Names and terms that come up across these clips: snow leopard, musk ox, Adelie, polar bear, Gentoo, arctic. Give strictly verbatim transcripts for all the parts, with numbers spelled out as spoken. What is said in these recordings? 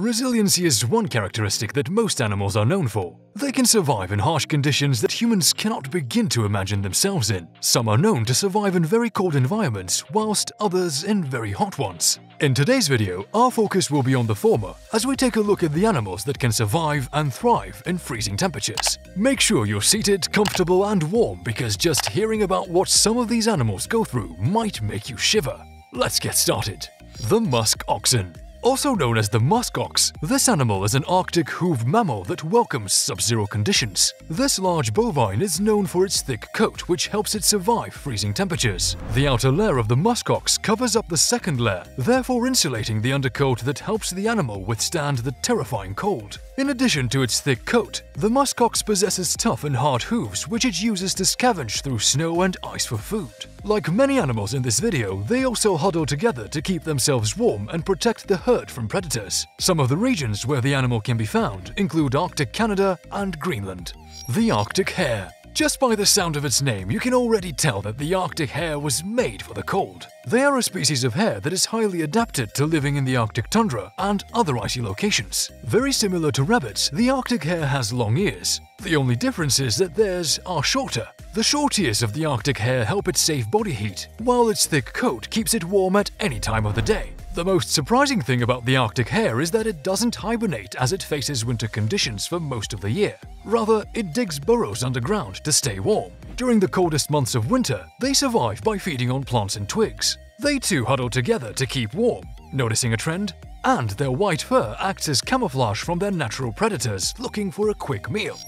Resiliency is one characteristic that most animals are known for. They can survive in harsh conditions that humans cannot begin to imagine themselves in. Some are known to survive in very cold environments, whilst others in very hot ones. In today's video, our focus will be on the former, as we take a look at the animals that can survive and thrive in freezing temperatures. Make sure you're seated, comfortable, and warm, because just hearing about what some of these animals go through might make you shiver. Let's get started. The musk oxen. Also known as the musk ox, this animal is an Arctic hooved mammal that welcomes sub-zero conditions. This large bovine is known for its thick coat, which helps it survive freezing temperatures. The outer layer of the musk ox covers up the second layer, therefore insulating the undercoat that helps the animal withstand the terrifying cold. In addition to its thick coat, the musk ox possesses tough and hard hooves, which it uses to scavenge through snow and ice for food. Like many animals in this video, they also huddle together to keep themselves warm and protect the herd from predators. Some of the regions where the animal can be found include Arctic Canada and Greenland. The Arctic hare. Just by the sound of its name, you can already tell that the Arctic hare was made for the cold. They are a species of hare that is highly adapted to living in the Arctic tundra and other icy locations. Very similar to rabbits, the Arctic hare has long ears. The only difference is that theirs are shorter. The short ears of the Arctic hare help it save body heat, while its thick coat keeps it warm at any time of the day. The most surprising thing about the Arctic hare is that it doesn't hibernate as it faces winter conditions for most of the year. Rather, it digs burrows underground to stay warm. During the coldest months of winter, they survive by feeding on plants and twigs. They too huddle together to keep warm. Noticing a trend? And their white fur acts as camouflage from their natural predators looking for a quick meal.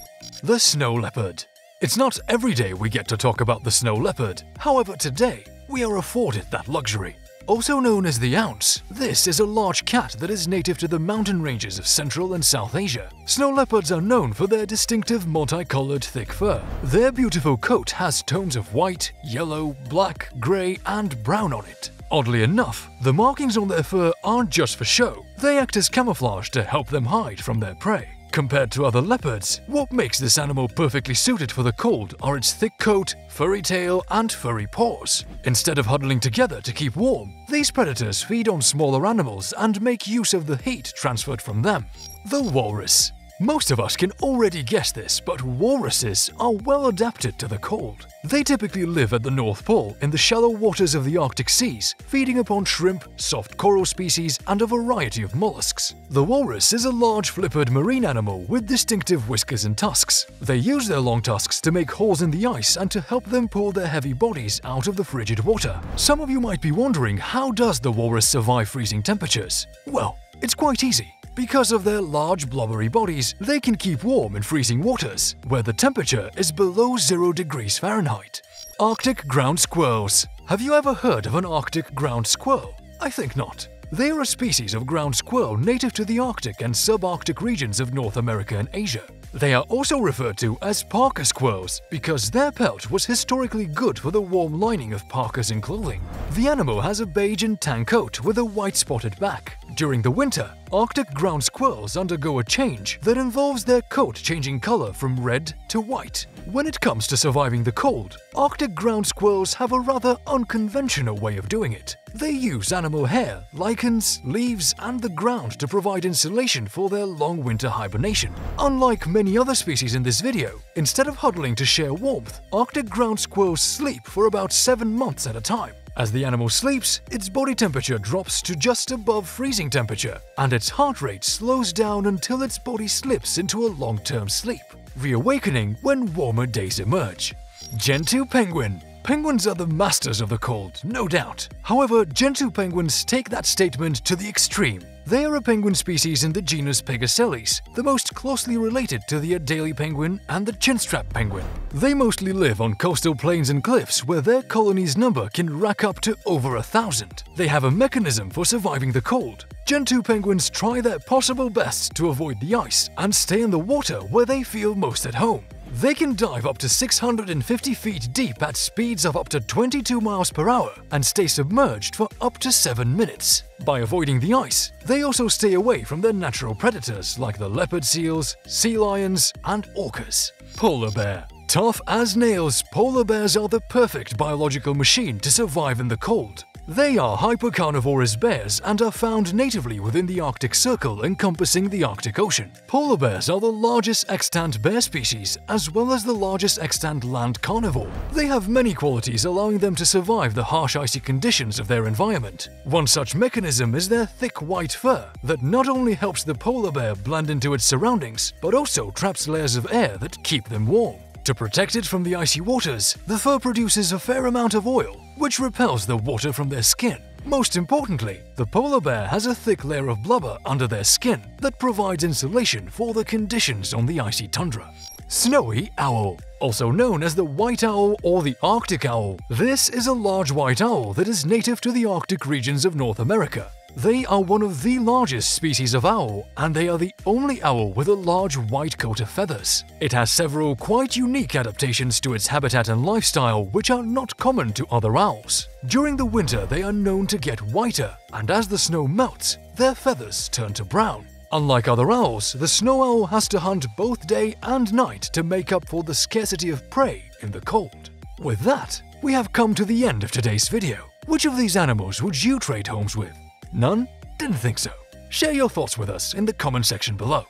The snow leopard. It's not every day we get to talk about the snow leopard. However, today, we are afforded that luxury. Also known as the ounce, this is a large cat that is native to the mountain ranges of Central and South Asia. Snow leopards are known for their distinctive multicolored thick fur. Their beautiful coat has tones of white, yellow, black, gray, and brown on it. Oddly enough, the markings on their fur aren't just for show. They act as camouflage to help them hide from their prey. Compared to other leopards, what makes this animal perfectly suited for the cold are its thick coat, furry tail, and furry paws. Instead of huddling together to keep warm, these predators feed on smaller animals and make use of the heat transferred from them. The walrus. Most of us can already guess this, but walruses are well adapted to the cold. They typically live at the North Pole in the shallow waters of the Arctic seas, feeding upon shrimp, soft coral species, and a variety of mollusks. The walrus is a large flippered marine animal with distinctive whiskers and tusks. They use their long tusks to make holes in the ice and to help them pull their heavy bodies out of the frigid water. Some of you might be wondering, how does the walrus survive freezing temperatures? Well, it's quite easy. Because of their large blubbery bodies, they can keep warm in freezing waters, where the temperature is below zero degrees Fahrenheit. Arctic ground squirrels. Have you ever heard of an Arctic ground squirrel? I think not. They are a species of ground squirrel native to the Arctic and subarctic regions of North America and Asia. They are also referred to as parka squirrels because their pelt was historically good for the warm lining of parkas and clothing. The animal has a beige and tan coat with a white spotted back. During the winter, Arctic ground squirrels undergo a change that involves their coat changing color from red to white. When it comes to surviving the cold, Arctic ground squirrels have a rather unconventional way of doing it. They use animal hair, lichens, leaves, and the ground to provide insulation for their long winter hibernation. Unlike many other species in this video, instead of huddling to share warmth, Arctic ground squirrels sleep for about seven months at a time. As the animal sleeps, its body temperature drops to just above freezing temperature, and its heart rate slows down until its body slips into a long-term sleep, reawakening when warmer days emerge. Gentoo penguin. Penguins are the masters of the cold, no doubt. However, Gentoo penguins take that statement to the extreme. They are a penguin species in the genus Pegacelles, the most closely related to the Adelie penguin and the chinstrap penguin. They mostly live on coastal plains and cliffs where their colony's number can rack up to over a thousand. They have a mechanism for surviving the cold. Gentoo penguins try their possible best to avoid the ice and stay in the water where they feel most at home. They can dive up to six hundred fifty feet deep at speeds of up to twenty-two miles per hour and stay submerged for up to seven minutes. By avoiding the ice, they also stay away from their natural predators like the leopard seals, sea lions, and orcas. Polar bear. Tough as nails, polar bears are the perfect biological machine to survive in the cold. They are hypercarnivorous bears and are found natively within the Arctic Circle encompassing the Arctic Ocean. Polar bears are the largest extant bear species as well as the largest extant land carnivore. They have many qualities allowing them to survive the harsh icy conditions of their environment. One such mechanism is their thick white fur that not only helps the polar bear blend into its surroundings but also traps layers of air that keep them warm. To protect it from the icy waters, the fur produces a fair amount of oil, which repels the water from their skin. Most importantly, the polar bear has a thick layer of blubber under their skin that provides insulation for the conditions on the icy tundra. Snowy owl, also known as the white owl or the Arctic owl. This is a large white owl that is native to the Arctic regions of North America. They are one of the largest species of owl, and they are the only owl with a large white coat of feathers. It has several quite unique adaptations to its habitat and lifestyle which are not common to other owls. During the winter they are known to get whiter, and as the snow melts, their feathers turn to brown. Unlike other owls, the snow owl has to hunt both day and night to make up for the scarcity of prey in the cold. With that, we have come to the end of today's video. Which of these animals would you trade homes with? None? Didn't think so. Share your thoughts with us in the comment section below.